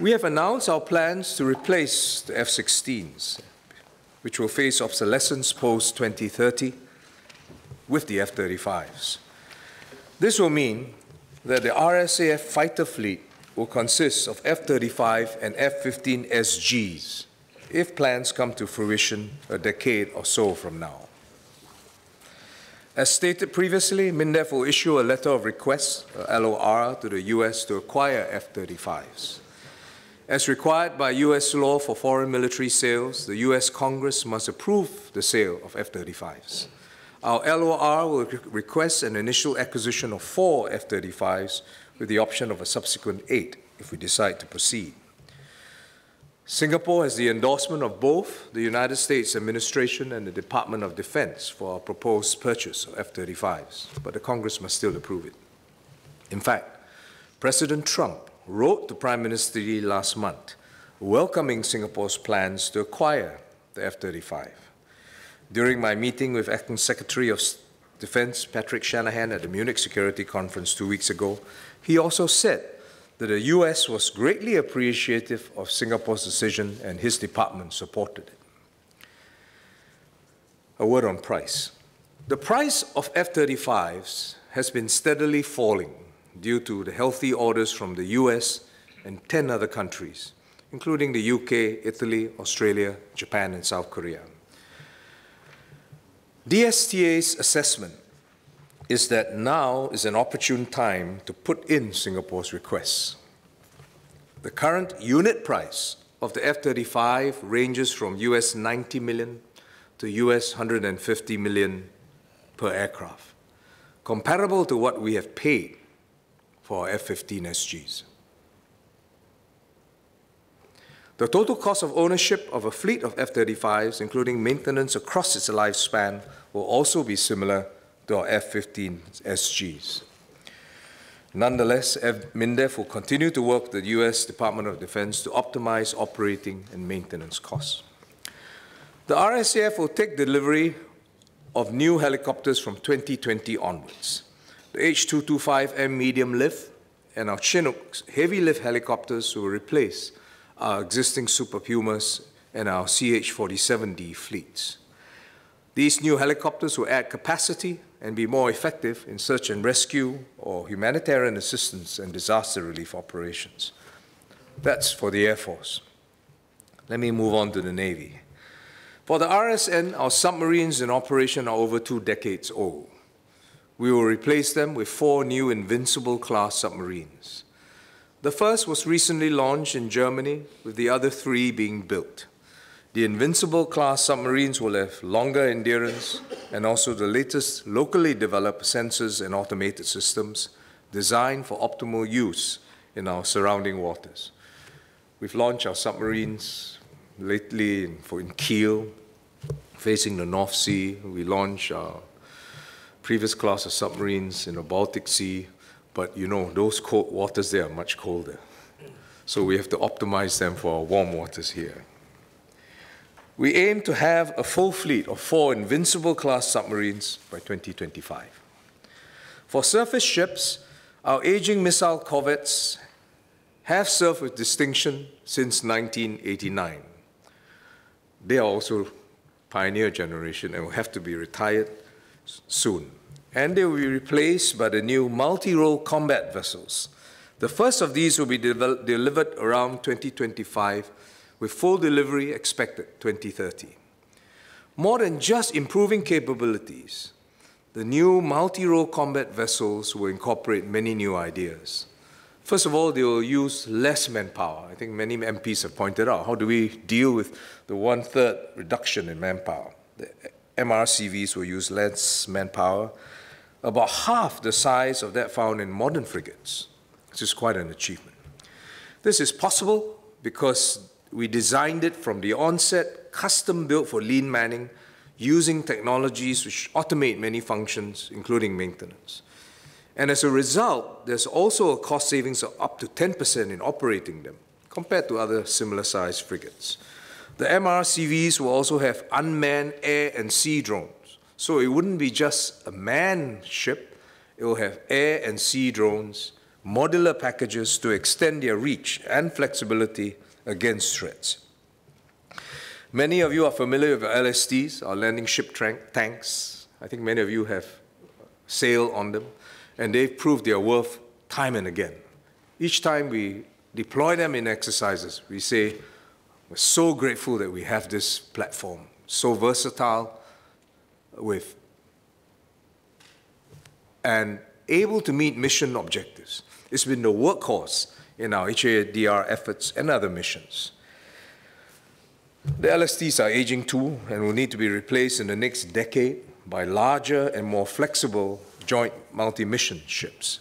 We have announced our plans to replace the F-16s, which will face obsolescence post-2030, with the F-35s. This will mean that the RSAF fighter fleet will consist of F-35 and F-15SGs, if plans come to fruition a decade or so from now. As stated previously, MINDEF will issue a letter of request, LOR, to the US to acquire F-35s. As required by US law for foreign military sales, the US Congress must approve the sale of F-35s. Our LOR will request an initial acquisition of 4 F-35s with the option of a subsequent 8 if we decide to proceed. Singapore has the endorsement of both the United States administration and the Department of Defense for our proposed purchase of F-35s, but the Congress must still approve it. In fact, President Trump wrote to Prime Minister Lee last month, welcoming Singapore's plans to acquire the F-35. During my meeting with Acting Secretary of Defense Patrick Shanahan at the Munich Security Conference 2 weeks ago, he also said that the US was greatly appreciative of Singapore's decision and his department supported it. A word on price. The price of F-35s has been steadily falling due to the healthy orders from the US and 10 other countries, including the UK, Italy, Australia, Japan, and South Korea. DSTA's assessment is that now is an opportune time to put in Singapore's requests. The current unit price of the F-35 ranges from US $90 million to US $150 million per aircraft, comparable to what we have paid for F-15SGs. The total cost of ownership of a fleet of F-35s, including maintenance across its lifespan, will also be similar to our F-15SGs. Nonetheless, MINDEF will continue to work with the US Department of Defense to optimize operating and maintenance costs. The RSAF will take delivery of new helicopters from 2020 onwards. The H-225M medium lift and our Chinook heavy lift helicopters will replace our existing Super Pumas and our CH-47D fleets. These new helicopters will add capacity and be more effective in search and rescue or humanitarian assistance and disaster relief operations. That's for the Air Force. Let me move on to the Navy. For the RSN, our submarines in operation are over 2 decades old. We will replace them with 4 new Invincible-class submarines. The first was recently launched in Germany, with the other 3 being built. The Invincible-class submarines will have longer endurance and also the latest locally developed sensors and automated systems designed for optimal use in our surrounding waters. We've launched our submarines lately in Kiel, facing the North Sea. We launched our previous class of submarines in the Baltic Sea, but you know, those cold waters there are much colder. So we have to optimize them for our warm waters here. We aim to have a full fleet of 4 Invincible-class submarines by 2025. For surface ships, our aging missile corvettes have served with distinction since 1989. They are also pioneer generation and will have to be retired soon, and they will be replaced by the new multi-role combat vessels. The first of these will be delivered around 2025, with full delivery expected 2030. More than just improving capabilities, the new multi-role combat vessels will incorporate many new ideas. First of all, they will use less manpower. I think many MPs have pointed out, how do we deal with the 1/3 reduction in manpower? The MRCVs will use less manpower, about half the size of that found in modern frigates. This is quite an achievement. This is possible because we designed it from the onset, custom-built for lean manning, using technologies which automate many functions, including maintenance. And as a result, there's also a cost savings of up to 10% in operating them, compared to other similar-sized frigates. The MRCVs will also have unmanned air and sea drones. So it wouldn't be just a manned ship, it will have air and sea drones modular packages to extend their reach and flexibility against threats. Many of you are familiar with LSTs, our landing ship tanks. I think many of you have sailed on them, and they've proved their worth time and again. Each time we deploy them in exercises, we say, we're so grateful that we have this platform, so versatile with and able to meet mission objectives. It's been the workhorse in our HADR efforts and other missions. The LSTs are aging too and will need to be replaced in the next decade by larger and more flexible joint multi-mission ships.